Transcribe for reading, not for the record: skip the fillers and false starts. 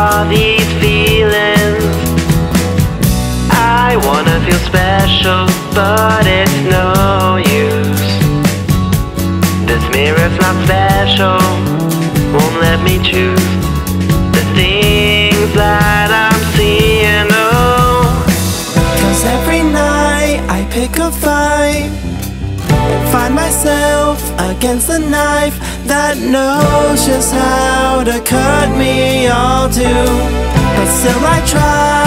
are these feelings? I wanna feel special, but it's no use. This mirror's not special, won't let me choose the things that I'm seeing, oh. 'Cause every night I pick a fight, find myself against a knife that knows just how to cut me all too. But still I try.